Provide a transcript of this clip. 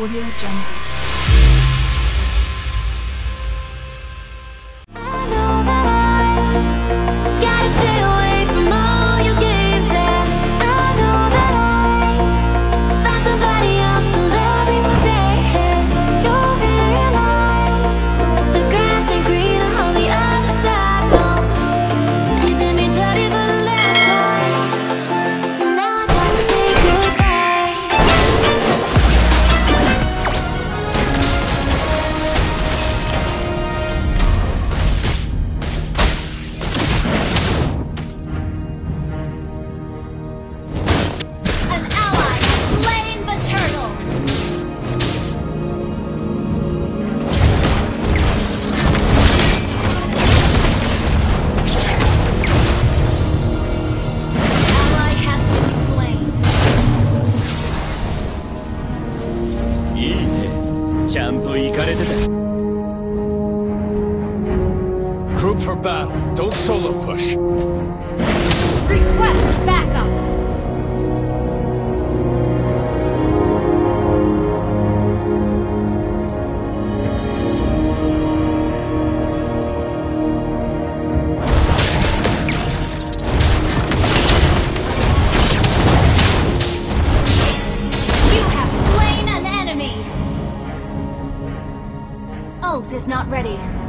Audio Jungle. Group for battle, don't solo push. Request backup! Ult is not ready.